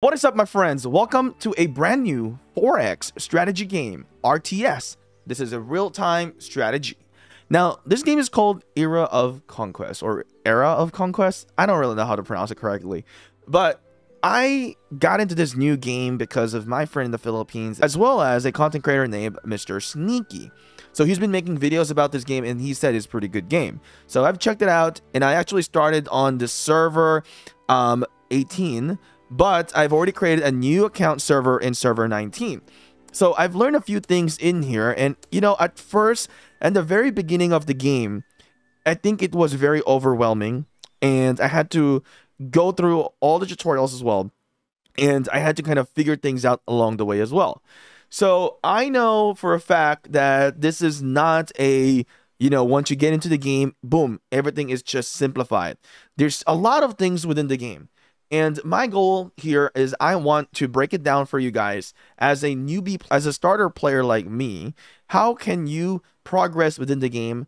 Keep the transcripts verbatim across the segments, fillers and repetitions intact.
What is up, my friends? Welcome to a brand new four X strategy game, R T S. This is a real-time strategy. Now, this game is called Era of Conquest or Era of Conquest. I don't really know how to pronounce it correctly, but I got into this new game because of my friend in the Philippines, as well as a content creator named Mr Sneaky. So he's been making videos about this game, and he said it's a pretty good game. So I've checked it out, and I actually started on the server um, eighteen. But I've already created a new account server in server nineteen. So I've learned a few things in here. And, you know, at first, at the very beginning of the game, I think it was very overwhelming. And I had to go through all the tutorials as well. And I had to kind of figure things out along the way as well. So I know for a fact that this is not a... You know, once you get into the game, boom, everything is just simplified. There's a lot of things within the game. And my goal here is I want to break it down for you guys as a newbie, as a starter player like me. How can you progress within the game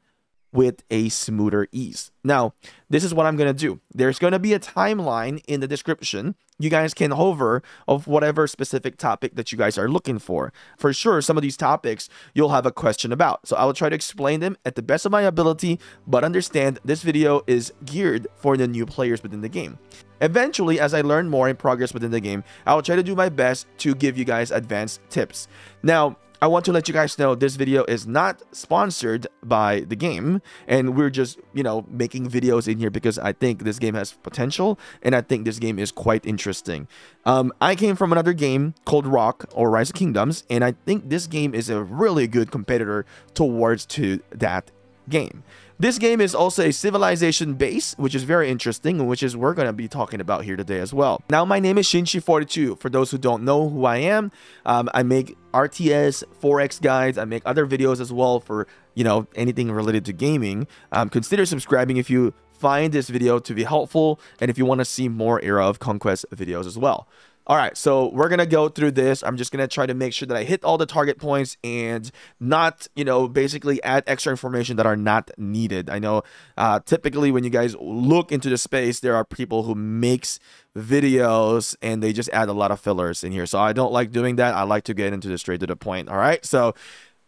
with a smoother ease? Now, this is what I'm going to do. There's going to be a timeline in the description. You guys can hover of whatever specific topic that you guys are looking for. For sure, some of these topics you'll have a question about. So I will try to explain them at the best of my ability, but understand this video is geared for the new players within the game. Eventually, as I learn more and progress within the game, I will try to do my best to give you guys advanced tips. Now, I want to let you guys know this video is not sponsored by the game, and we're just, you know, making videos in here because I think this game has potential, and I think this game is quite interesting. Um, I came from another game called Rock or Rise of Kingdoms, and I think this game is a really good competitor towards to that game. This game is also a civilization base, which is very interesting, and which is we're going to be talking about here today as well. Now, my name is Shinchi forty-two. For those who don't know who I am, um, I make R T S, four X guides. I make other videos as well for, you know, anything related to gaming. Um, consider subscribing if you find this video to be helpful and if you want to see more Era of Conquest videos as well. All right, so we're going to go through this. I'm just going to try to make sure that I hit all the target points and not, you know, basically add extra information that are not needed. I know uh, typically when you guys look into the space, there are people who makes videos and they just add a lot of fillers in here. So I don't like doing that. I like to get into this straight to the point. All right, so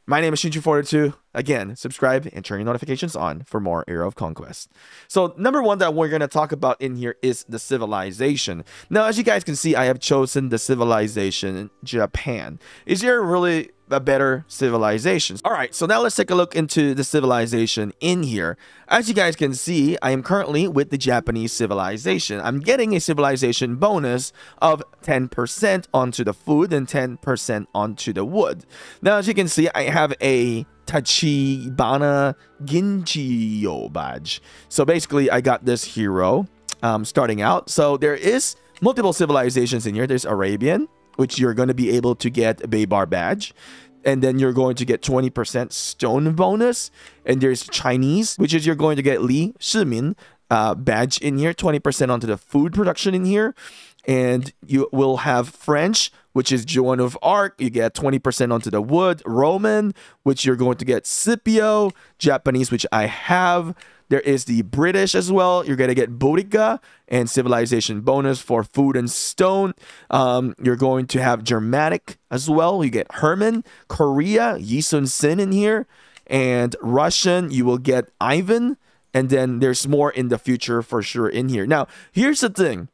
my name is Shinchi forty-two. Again, subscribe and turn your notifications on for more Era of Conquest. So number one that we're going to talk about in here is the civilization. Now, as you guys can see, I have chosen the civilization in Japan. Is there really a better civilization? All right, so now let's take a look into the civilization in here. As you guys can see, I am currently with the Japanese civilization. I'm getting a civilization bonus of ten percent onto the food and ten percent onto the wood. Now, as you can see, I have a Tachibana Ginchiyo badge. So basically, I got this hero um, starting out. So there is multiple civilizations in here. There's Arabian, which you're going to be able to get a Baybar badge. And then you're going to get twenty percent stone bonus. And there's Chinese, which is you're going to get Li Shimin uh, badge in here, twenty percent onto the food production in here. And you will have French, which is Joan of Arc. You get twenty percent onto the wood. Roman, which you're going to get Scipio. Japanese, which I have. There is the British as well. You're going to get Boudica and civilization bonus for food and stone. Um, you're going to have Germanic as well. You get Herman, Korea, Yi Sun-Sin in here. And Russian, you will get Ivan. And then there's more in the future for sure in here. Now, here's the thing.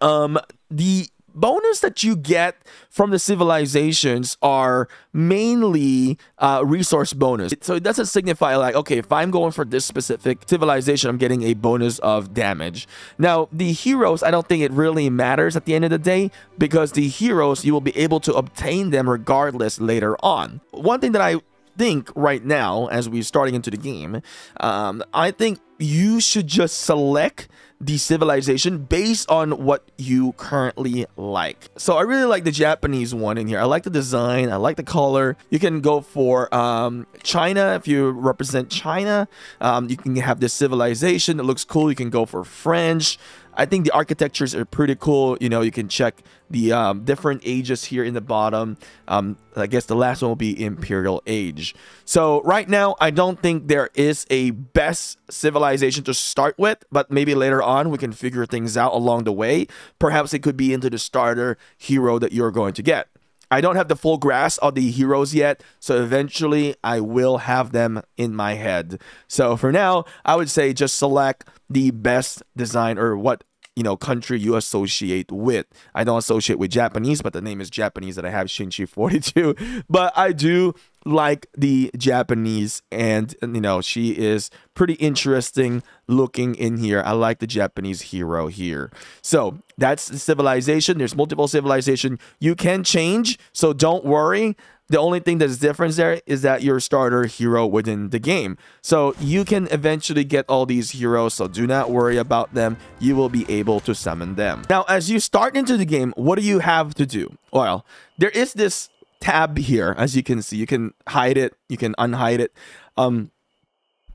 Um, the bonus that you get from the civilizations are mainly uh, resource bonus. So it doesn't signify like, okay, if I'm going for this specific civilization, I'm getting a bonus of damage. Now, the heroes, I don't think it really matters at the end of the day because the heroes, you will be able to obtain them regardless later on. One thing that I think right now as we're starting into the game, um, I think you should just select the civilization based on what you currently like. So I really like the Japanese one in here. I like the design. I like the color. You can go for um, China. If you represent China, um, you can have this civilization that looks cool. You can go for French. I think the architectures are pretty cool. You know, you can check the um, different ages here in the bottom. Um, I guess the last one will be Imperial Age. So right now, I don't think there is a best civilization to start with, but maybe later on we can figure things out along the way. Perhaps it could be into the starter hero that you're going to get. I don't have the full grasp of the heroes yet, so eventually I will have them in my head. So for now, I would say just select the best design or what, you know, country you associate with. I don't associate with Japanese, but the name is Japanese that I have, Shinchi forty-two. But I do like the Japanese, and, you know, she is pretty interesting looking in here. I like the Japanese hero here. So that's the civilization. There's multiple civilization you can change, so don't worry. The only thing that's different there is that your starter hero within the game. So you can eventually get all these heroes, so do not worry about them. You will be able to summon them. Now, as you start into the game, what do you have to do? Well, there is this tab here, as you can see. You can hide it, you can unhide it. Um,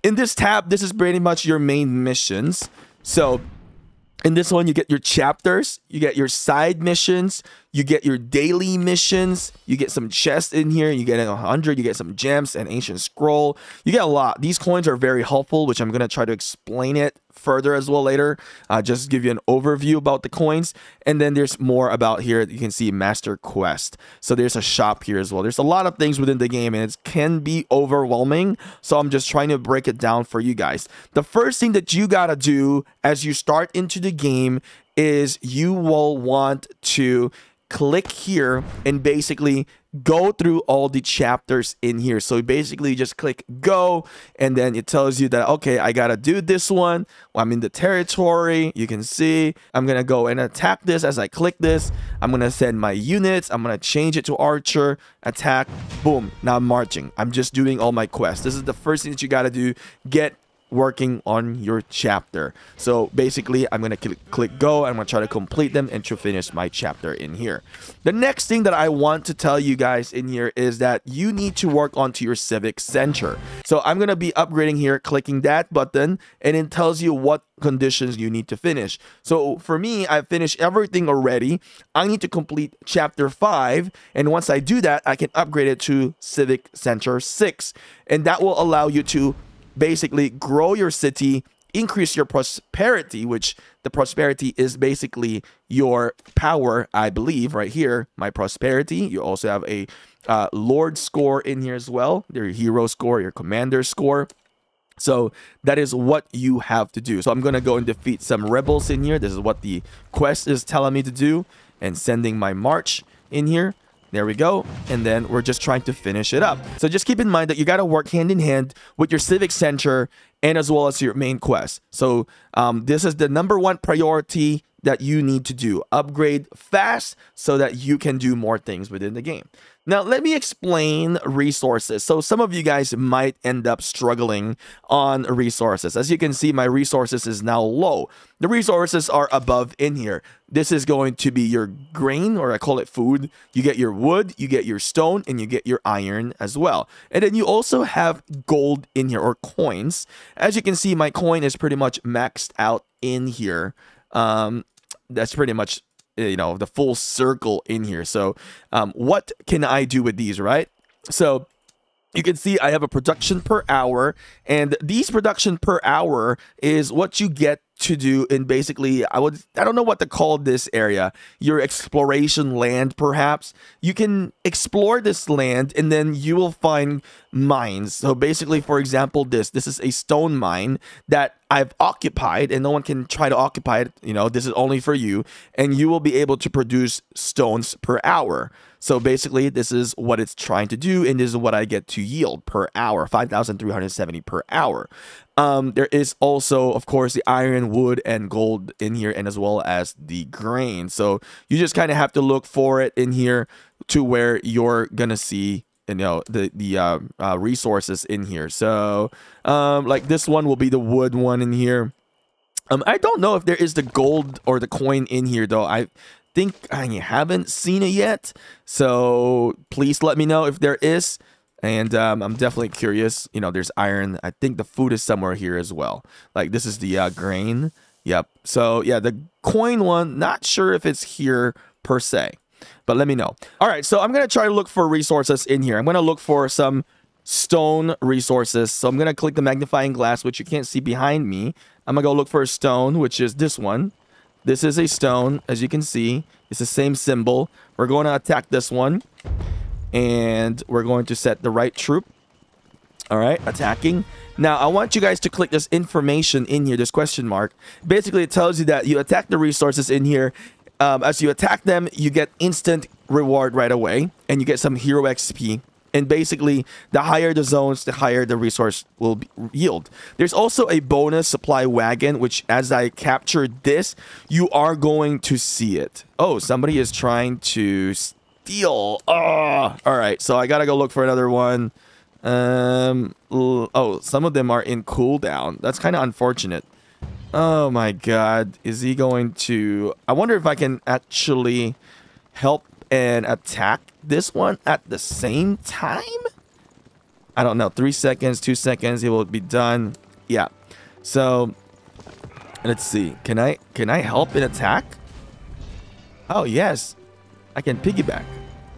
in this tab, this is pretty much your main missions. So in this one, you get your chapters, you get your side missions, you get your daily missions, you get some chests in here, you get one hundred, you get some gems, an ancient scroll. You get a lot. These coins are very helpful, which I'm going to try to explain it further as well later. Uh, just give you an overview about the coins. And then there's more about here. You can see Master Quest. So there's a shop here as well. There's a lot of things within the game, and it can be overwhelming. So I'm just trying to break it down for you guys. The first thing that you got to do as you start into the game is you will want to click here and basically go through all the chapters in here. So basically you just click go, and then it tells you that, okay, I gotta do this one. Well, I'm in the territory. You can see I'm gonna go and attack this. As I click this, I'm gonna send my units. I'm gonna change it to archer, attack, boom. Now I'm marching. I'm just doing all my quests. This is the first thing that you gotta do. Get working on your chapter. So basically I'm gonna click, click go. I'm gonna try to complete them and to finish my chapter in here. The next thing that I want to tell you guys in here is that you need to work onto your civic center. So I'm gonna be upgrading here, clicking that button, and it tells you what conditions you need to finish. So for me, I finished everything already. I need to complete chapter five, and once I do that, I can upgrade it to civic center six, and that will allow you to basically grow your city, increase your prosperity, which the prosperity is basically your power, I believe, right here, my prosperity. You also have a uh, lord score in here as well, your hero score, your commander score. So that is what you have to do. So I'm going to go and defeat some rebels in here. This is what the quest is telling me to do, and sending my march in here. There we go. And then we're just trying to finish it up. So just keep in mind that you got to work hand in hand with your civic center and as well as your main quest. So um, this is the number one priority that you need to do. Upgrade fast so that you can do more things within the game. Now, let me explain resources. So some of you guys might end up struggling on resources. As you can see, my resources is now low. The resources are above in here. This is going to be your grain, or I call it food. You get your wood, you get your stone, and you get your iron as well. And then you also have gold in here, or coins. As you can see, my coin is pretty much maxed out in here. Um, that's pretty much, you know, the full circle in here. So um, what can I do with these, right? So you can see I have a production per hour, and these production per hour is what you get to do in basically, I would, I don't know what to call this area, your exploration land perhaps. You can explore this land and then you will find mines. So basically, for example, this, this is a stone mine that I've occupied and no one can try to occupy it. You know, this is only for you, and you will be able to produce stones per hour. So basically, this is what it's trying to do, and this is what I get to yield per hour, five thousand three hundred seventy per hour. Um, there is also, of course, the iron, wood, and gold in here, and as well as the grain. So you just kind of have to look for it in here to where you're going to see, you know, the, the uh, uh, resources in here. So um, like this one will be the wood one in here. Um, I don't know if there is the gold or the coin in here, though. I think I haven't seen it yet. So please let me know if there is. And um, I'm definitely curious. You know, there's iron. I think the food is somewhere here as well. Like this is the uh, grain. Yep. So yeah, the coin one, not sure if it's here per se, but let me know. All right, so I'm going to try to look for resources in here. I'm going to look for some stone resources. So I'm going to click the magnifying glass, which you can't see behind me. I'm going to go look for a stone, which is this one. This is a stone, as you can see. It's the same symbol. We're going to attack this one, and we're going to set the right troop. All right, attacking. Now, I want you guys to click this information in here, this question mark. Basically, it tells you that you attack the resources in here. Um, as you attack them, you get instant reward right away, and you get some hero X P. And basically, the higher the zones, the higher the resource will be yield. There's also a bonus supply wagon, which as I capture this, you are going to see it. Oh, somebody is trying to steal. Oh, all right, so I got to go look for another one. Um, oh, some of them are in cooldown. That's kind of unfortunate. Oh my god, is he going to... I wonder if I can actually help and attack this one at the same time? I don't know, three seconds, two seconds, it will be done. Yeah, so let's see. Can I, can I help and attack? Oh yes, I can piggyback.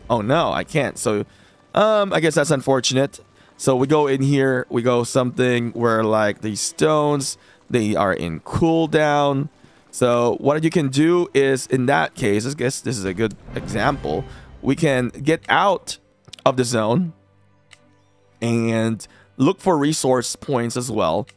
Oh no, I can't, so um, I guess that's unfortunate. So we go in here, we go something where like these stones, they are in cooldown. So what you can do is, in that case, I guess this is a good example. We can get out of the zone and look for resource points as well.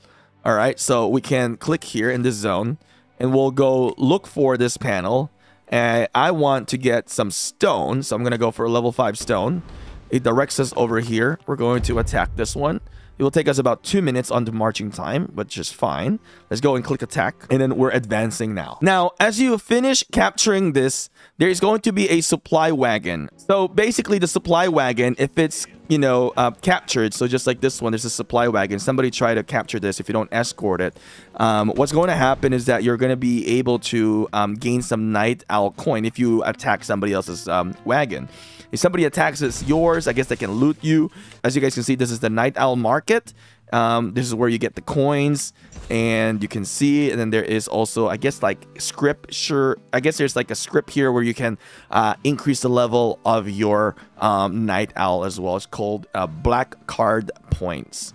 All right, so we can click here in this zone and we'll go look for this panel. And I want to get some stone, so I'm gonna go for a level five stone. It directs us over here. We're going to attack this one. It will take us about two minutes on the marching time, but just fine. Let's go and click attack, and then we're advancing now. Now, as you finish capturing this, there is going to be a supply wagon. So basically, the supply wagon, if it's, you know, uh, captured, so just like this one, there's a supply wagon. Somebody try to capture this if you don't escort it. Um, what's going to happen is that you're going to be able to um, gain some Night Owl coin if you attack somebody else's um, wagon. If somebody attacks it's yours, I guess they can loot you. As you guys can see, this is the Night Owl Market. Um, this is where you get the coins, and you can see. And then there is also, I guess, like scripture. I guess there's like a script here where you can uh, increase the level of your um, Night Owl as well. It's called uh, Black Card Points.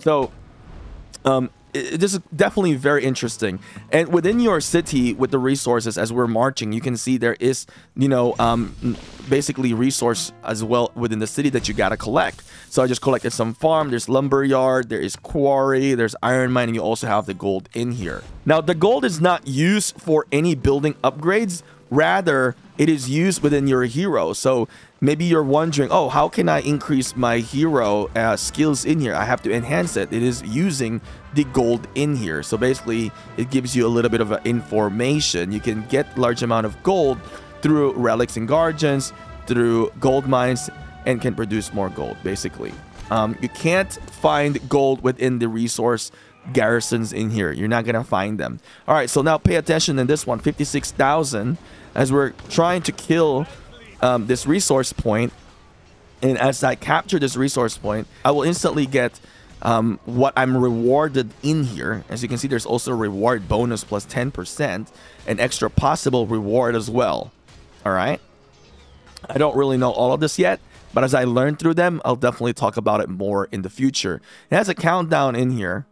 So, um, it, this is definitely very interesting. And within your city, with the resources, as we're marching, you can see there is, you know, um, basically resource as well within the city that you gotta collect. So I just collected some farm. There's lumber yard, there is quarry, there's iron mine, and you also have the gold in here. Now the gold is not used for any building upgrades. Rather, it is used within your hero. So maybe you're wondering, oh, how can I increase my hero uh, skills in here? I have to enhance it. It is using the gold in here. So basically, it gives you a little bit of information. You can get large amount of gold through relics and guardians, through gold mines, and can produce more gold, basically. Um, you can't find gold within the resource garrisons in here. You're not gonna find them. All right, so now pay attention in this one, fifty-six thousand, as we're trying to kill um, this resource point. And as I capture this resource point, I will instantly get um, what I'm rewarded in here. As you can see, there's also a reward bonus plus ten percent and extra possible reward as well. All right, I don't really know all of this yet, but as I learn through them, I'll definitely talk about it more in the future. It has a countdown in here.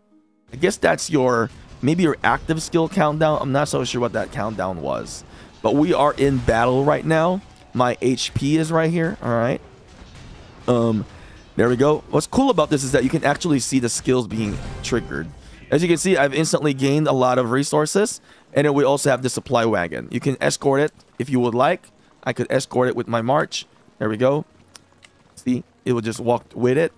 I guess that's your, maybe your active skill countdown. I'm not so sure what that countdown was. But we are in battle right now. My H P is right here. All right. Um, there we go. What's cool about this is that you can actually see the skills being triggered. As you can see, I've instantly gained a lot of resources. And then we also have the supply wagon. You can escort it if you would like. I could escort it with my march. There we go. See, it will just walk with it.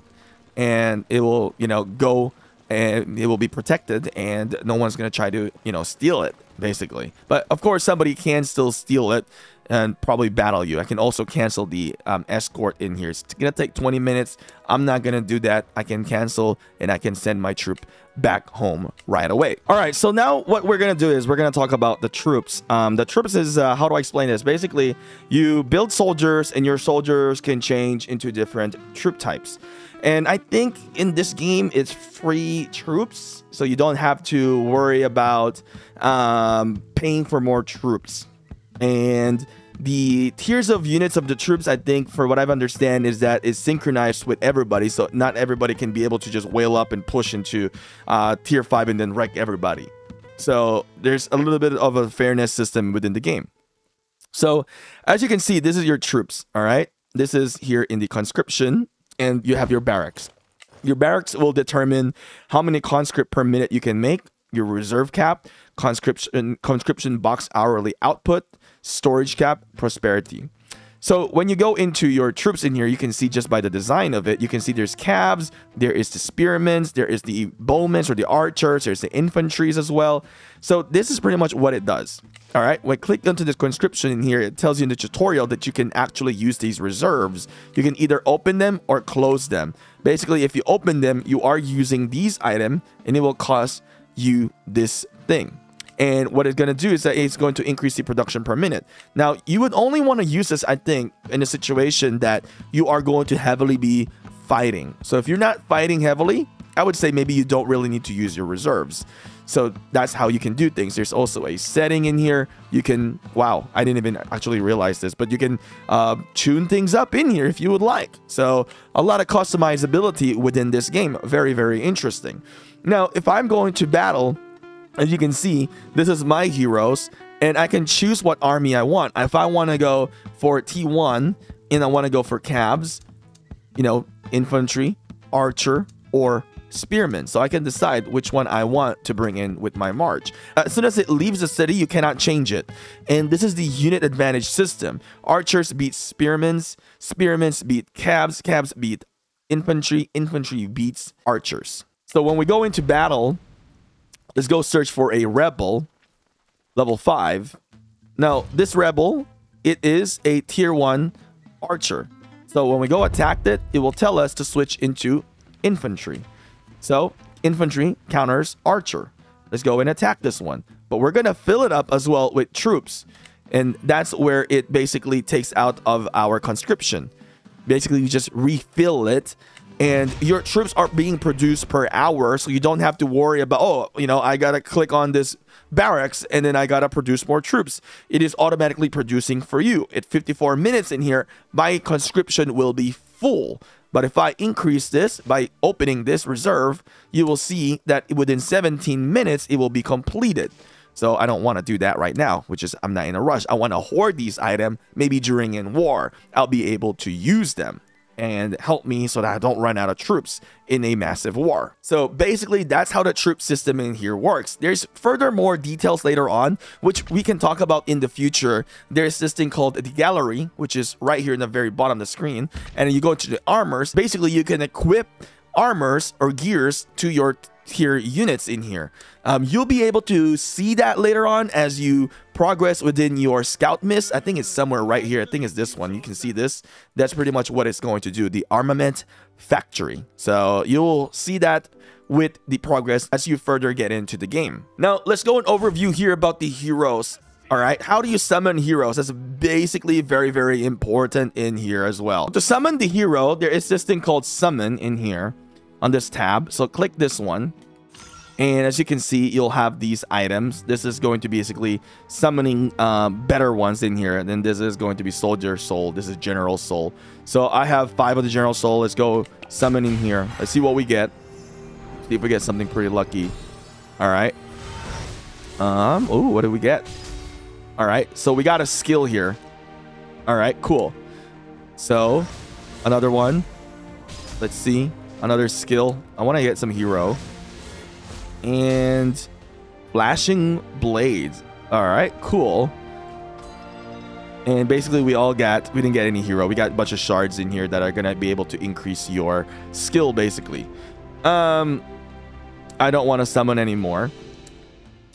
And it will, you know, go... and it will be protected, and no one's going to try to, you know, steal it, basically. But, of course, somebody can still steal it and probably battle you. I can also cancel the um, escort in here. It's gonna take twenty minutes. I'm not gonna do that. I can cancel and I can send my troop back home right away. All right, so now what we're gonna do is we're gonna talk about the troops. Um, the troops is, uh, how do I explain this? Basically, you build soldiers and your soldiers can change into different troop types. And I think in this game, it's free troops, so you don't have to worry about um, paying for more troops. And the tiers of units of the troops, I think, for what I understand, is that it's synchronized with everybody, so not everybody can be able to just whale up and push into uh, tier five and then wreck everybody. So there's a little bit of a fairness system within the game. So as you can see, this is your troops, all right? This is here in the conscription. And you have your barracks. Your barracks will determine how many conscript per minute you can make, your reserve cap, conscription conscription box hourly output, storage cap, prosperity. So when you go into your troops in here, you can see just by the design of it, you can see there's calves, there is the spearmen, there is the bowmen or the archers, there's the infantries as well. So this is pretty much what it does. All right, when I click onto this conscription in here, it tells you in the tutorial that you can actually use these reserves. You can either open them or close them. Basically, if you open them, you are using these items and it will cost you this thing. And what it's going to do is that it's going to increase the production per minute. Now, you would only want to use this, I think, in a situation that you are going to heavily be fighting. So if you're not fighting heavily, I would say maybe you don't really need to use your reserves. So that's how you can do things. There's also a setting in here. You can, wow, I didn't even actually realize this, but you can uh, tune things up in here if you would like. So a lot of customizability within this game. Very, very interesting. Now, if I'm going to battle, as you can see, this is my heroes, and I can choose what army I want. If I want to go for T one, and I want to go for calves, you know, infantry, archer, or spearmen. So I can decide which one I want to bring in with my march. As soon as it leaves the city, you cannot change it. And this is the unit advantage system. Archers beat spearmen, spearmen beat calves, calves beat infantry, infantry beats archers. So when we go into battle, let's go search for a rebel, level five. Now, this rebel, it is a tier one archer. So when we go attack it, it will tell us to switch into infantry. So infantry counters archer. Let's go and attack this one. But we're going to fill it up as well with troops. And that's where it basically takes out of our conscription. Basically, you just refill it. And your troops are being produced per hour, so you don't have to worry about, oh, you know, I gotta click on this barracks and then I gotta produce more troops. It is automatically producing for you. At fifty-four minutes in here, my conscription will be full. But if I increase this by opening this reserve, you will see that within seventeen minutes, it will be completed. So I don't want to do that right now, which is I'm not in a rush. I want to hoard these items. Maybe during in war, I'll be able to use them and help me so that I don't run out of troops in a massive war. So basically, that's how the troop system in here works. There's further more details later on, which we can talk about in the future. There's this thing called the gallery, which is right here in the very bottom of the screen. And you go to the armors. Basically, you can equip armors or gears to your tier units in here. Um, you'll be able to see that later on as you progress within your scout miss. I think it's somewhere right here. I think it's this one. You can see this. That's pretty much what it's going to do, the armament factory. So you'll see that with the progress as you further get into the game. Now, let's go an overview here about the heroes. All right, how do you summon heroes? That's basically very, very important in here as well. To summon the hero, there is this thing called summon in here on this tab. So click this one. And as you can see, you'll have these items. This is going to be basically summoning uh, better ones in here. And then this is going to be soldier soul. This is general soul. So I have five of the general soul. Let's go summon in here. Let's see what we get. See if we get something pretty lucky. All right. Um. Oh, what did we get? All right. So we got a skill here. All right. Cool. So another one. Let's see. Another skill. I want to get some hero. And flashing blades. All right, cool. And basically we all got, we didn't get any hero. We got a bunch of shards in here that are going to be able to increase your skill basically. Um, I don't want to summon anymore.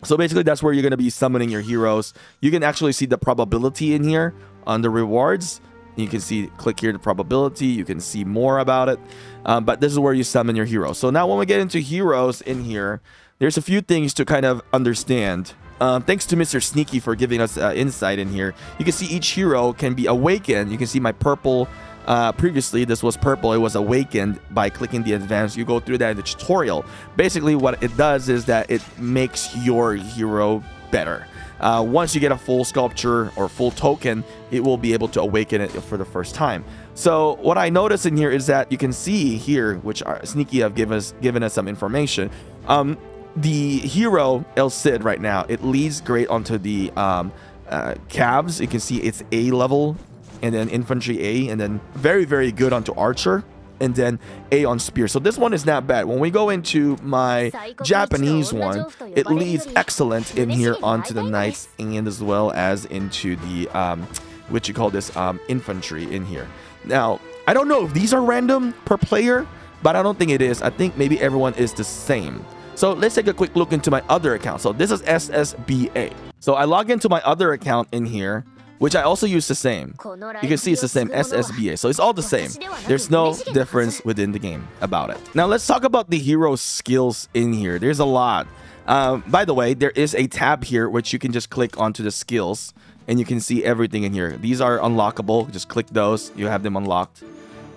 So basically, that's where you're going to be summoning your heroes. You can actually see the probability in here on the rewards. You can see, click here, the probability. You can see more about it. Um, but this is where you summon your heroes. So now when we get into heroes in here, there's a few things to kind of understand. Um, thanks to Mister Sneaky for giving us uh, insight in here. You can see each hero can be awakened. You can see my purple. Uh, previously, this was purple. It was awakened by clicking the advanced. You go through that in the tutorial. Basically, what it does is that it makes your hero better. Uh, once you get a full sculpture or full token, it will be able to awaken it for the first time. So what I notice in here is that you can see here, which are, Sneaky have given us, given us some information. Um, the hero, El Cid, right now, it leads great onto the um, uh, calves. You can see it's A level, and then infantry A, and then very, very good onto archer, and then A on spear. So this one is not bad. When we go into my Japanese one, it leads excellent in here onto the knights, and as well as into the um what you call this um infantry in here. Now I don't know if these are random per player, but I don't think it is. I think maybe everyone is the same. So let's take a quick look into my other account. So this is S S B A. So I log into my other account in here, which I also use the same. You can see it's the same, S S B A. So it's all the same. There's no difference within the game about it. Now let's talk about the hero skills in here. There's a lot. Um, by the way, there is a tab here which you can just click onto the skills, and you can see everything in here. These are unlockable. Just click those. You have them unlocked.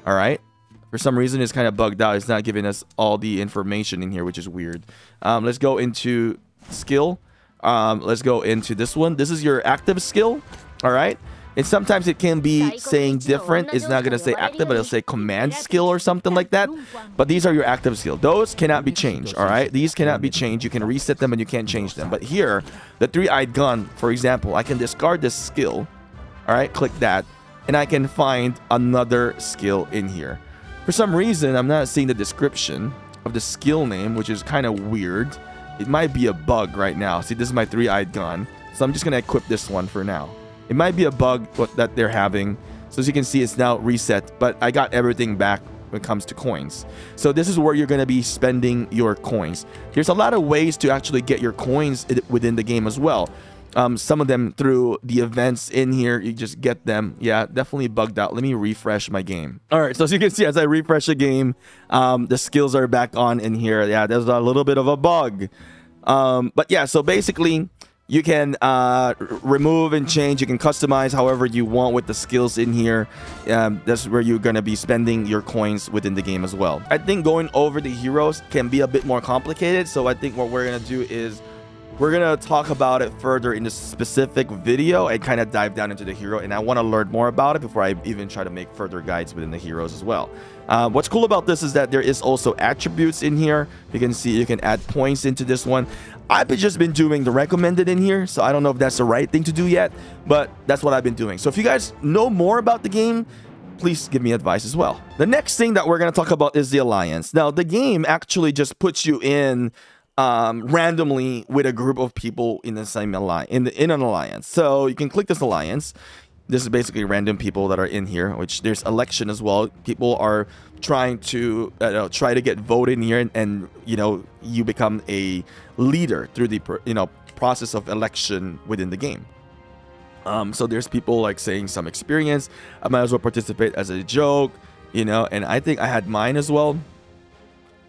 All right. For some reason, it's kind of bugged out. It's not giving us all the information in here, which is weird. Um, let's go into skill. Um, let's go into this one. This is your active skill. All right, and sometimes it can be saying different. It's not going to say active, but it'll say command skill or something like that. But these are your active skill. Those cannot be changed, all right? These cannot be changed. You can reset them and you can't change them. But here, the three-eyed gun, for example, I can discard this skill, all right? Click that, and I can find another skill in here. For some reason, I'm not seeing the description of the skill name, which is kind of weird. It might be a bug right now. See, this is my three-eyed gun, so I'm just going to equip this one for now. It might be a bug what, that they're having. So as you can see, it's now reset, but I got everything back when it comes to coins. So this is where you're going to be spending your coins. There's a lot of ways to actually get your coins within the game as well. Um, some of them through the events in here, you just get them. Yeah, definitely bugged out. Let me refresh my game. All right, so as you can see, as I refresh the game, um, the skills are back on in here. Yeah, there's a little bit of a bug. Um, but yeah, so basically, you can uh, remove and change. You can customize however you want with the skills in here. Um, that's where you're going to be spending your coins within the game as well. I think going over the heroes can be a bit more complicated. So I think what we're going to do is we're going to talk about it further in a specific video and kind of dive down into the hero. And I want to learn more about it before I even try to make further guides within the heroes as well. Uh, what's cool about this is that there is also attributes in here. You can see you can add points into this one. I've just been doing the recommended in here, so I don't know if that's the right thing to do yet, but that's what I've been doing. So if you guys know more about the game, please give me advice as well. The next thing that we're going to talk about is the alliance. Now, the game actually just puts you in um, randomly with a group of people in the same alliance, in, in an alliance. So you can click this alliance. This is basically random people that are in here, which there's election as well. People are trying to uh, try to get voted in here, and, and you know, you become a leader through the you know process of election within the game. Um, so there's people like saying some experience. I might as well participate as a joke, you know. And I think I had mine as well.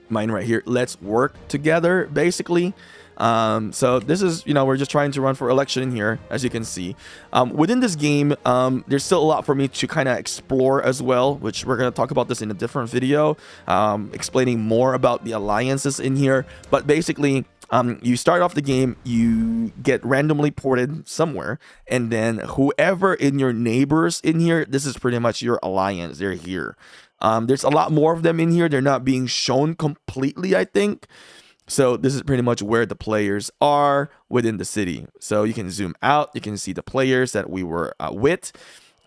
Mine right here. Let's work together, basically. Um, so this is, you know, we're just trying to run for election in here, as you can see. Um, within this game, um, there's still a lot for me to kind of explore as well, which we're going to talk about this in a different video, um, explaining more about the alliances in here. But basically, um, you start off the game, you get randomly ported somewhere, and then whoever in your neighbors in here, this is pretty much your alliance. They're here. Um, there's a lot more of them in here. They're not being shown completely, I think. So this is pretty much where the players are within the city. So you can zoom out. You can see the players that we were uh, with.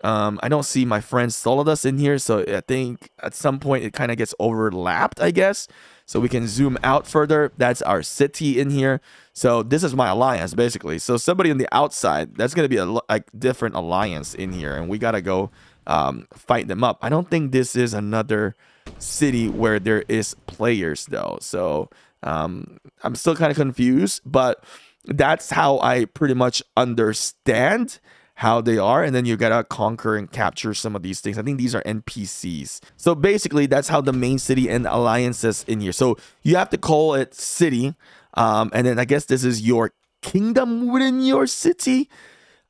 Um, I don't see my friend Solidus in here. So I think at some point it kind of gets overlapped, I guess. So we can zoom out further. That's our city in here. So this is my alliance, basically. So somebody on the outside, that's going to be a like, different alliance in here. And we got to go um, fight them up. I don't think this is another city where there is players, though. So... Um, I'm still kind of confused, but that's how I pretty much understand how they are. And then you gotta conquer and capture some of these things. I think these are N P Cs. So basically, that's how the main city and alliances in here. So you have to call it city. Um, and then I guess this is your kingdom within your city.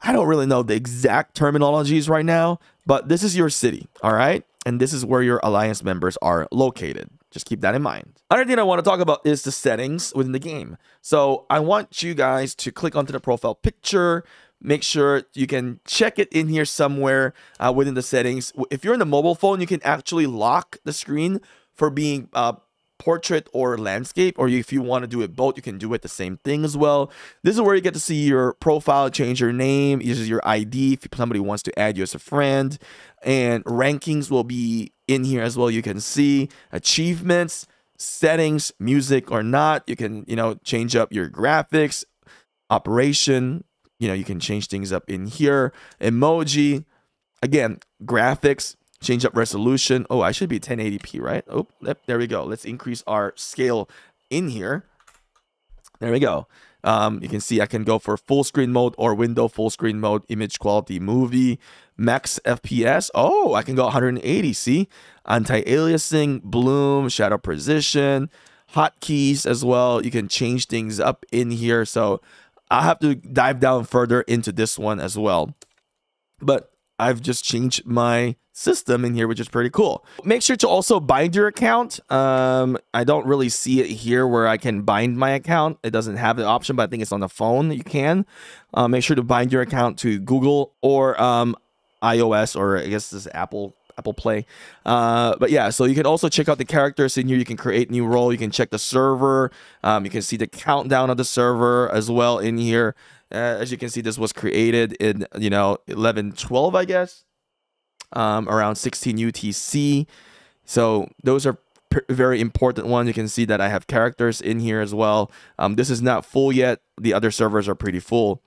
I don't really know the exact terminologies right now, but this is your city, all right? And this is where your alliance members are located. Just keep that in mind. Another thing I want to talk about is the settings within the game. So I want you guys to click onto the profile picture. Make sure you can check it in here somewhere uh, within the settings. If you're in the mobile phone, you can actually lock the screen for being uh, portrait or landscape, or if you want to do it both, you can do it the same thing as well. This is where you get to see your profile, change your name, use your I D if somebody wants to add you as a friend, and rankings will be in here as well. You can see achievements, settings, music or not. You can, you know, change up your graphics, operation, you know, you can change things up in here, emoji, again, graphics, change up resolution. Oh, I should be ten eighty p, right? Oh, there we go. Let's increase our scale in here. There we go. Um, you can see I can go for full screen mode or window full screen mode, image quality, movie, max F P S. Oh, I can go one hundred eighty, see? Anti-aliasing, bloom, shadow position, hotkeys as well. You can change things up in here. So I'll have to dive down further into this one as well. But I've just changed my system in here, which is pretty cool. Make sure to also bind your account. Um, I don't really see it here where I can bind my account. It doesn't have the option, but I think it's on the phone. You can uh, make sure to bind your account to Google or um, iOS, or I guess this is Apple. Apple Play. Uh, but yeah, so you can also check out the characters in here. You can create new role. You can check the server. Um, you can see the countdown of the server as well in here. Uh, as you can see, this was created in, you know, eleven twelve, I guess, um, around sixteen U T C. So those are very important ones. You can see that I have characters in here as well. Um, this is not full yet. The other servers are pretty full.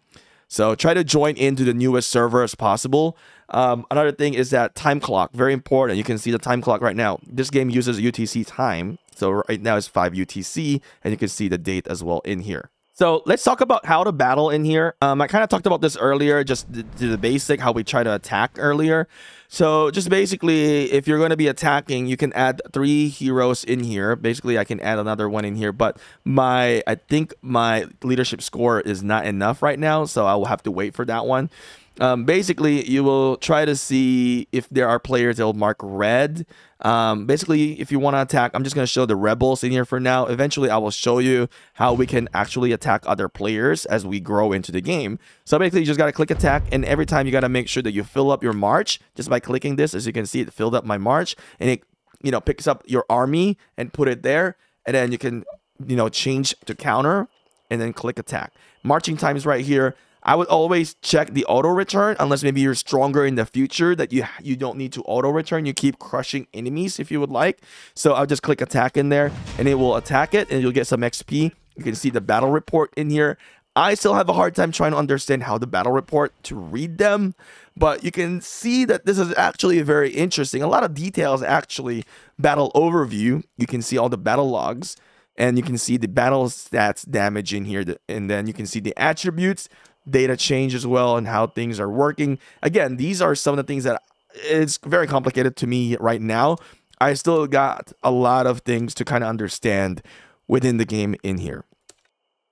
So try to join into the newest server as possible. Um, another thing is that time clock, very important. You can see the time clock right now. This game uses U T C time. So right now it's five U T C, and you can see the date as well in here. So let's talk about how to battle in here. Um, I kind of talked about this earlier, just the, the basic, how we try to attack earlier. So just basically, if you're going to be attacking, you can add three heroes in here. Basically, I can add another one in here, but my I think my leadership score is not enough right now, so I will have to wait for that one. Um, basically, you will try to see if there are players that will mark red. Um, basically, if you want to attack, I'm just going to show the rebels in here for now. Eventually, I will show you how we can actually attack other players as we grow into the game. So basically, you just got to click attack, and every time you got to make sure that you fill up your march just by clicking this. As you can see, it filled up my march, and it, you know, picks up your army and put it there, and then you can, you know, change to counter and then click attack. Marching time is right here. I would always check the auto return unless maybe you're stronger in the future that you you don't need to auto return. You keep crushing enemies if you would like. So I'll just click attack in there, and it will attack it, and you'll get some X P. You can see the battle report in here. I still have a hard time trying to understand how the battle report to read them, but you can see that this is actually very interesting. A lot of details actually. Battle overview. You can see all the battle logs, and you can see the battle stats damage in here, and then you can see the attributes. Data change as well, and how things are working. Again, these are some of the things that it's very complicated to me right now. I still got a lot of things to kind of understand within the game in here.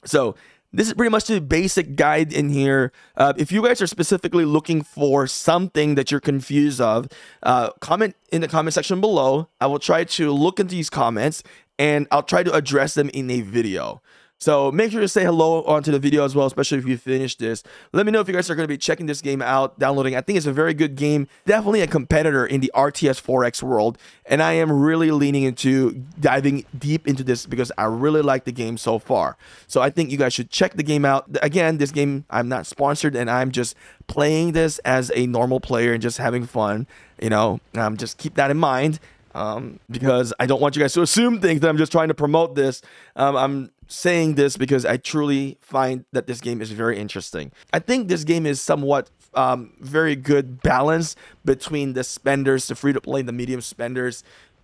So this is pretty much the basic guide in here. Uh, if you guys are specifically looking for something that you're confused of, uh, comment in the comment section below. I will try to look into these comments, and I'll try to address them in a video. So make sure to say hello onto the video as well, especially if you finish this. Let me know if you guys are going to be checking this game out, downloading. I think it's a very good game, definitely a competitor in the R T S four X world. And I am really leaning into diving deep into this because I really like the game so far. So I think you guys should check the game out. Again, this game, I'm not sponsored, and I'm just playing this as a normal player and just having fun. You know, um, just keep that in mind. Um, because I don't want you guys to assume things that I'm just trying to promote this. Um, I'm saying this because I truly find that this game is very interesting. I think this game is somewhat um, very good balance between the spenders, the free-to-play, and the medium spenders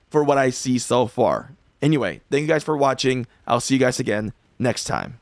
for what I see so far. Anyway, thank you guys for watching. I'll see you guys again next time.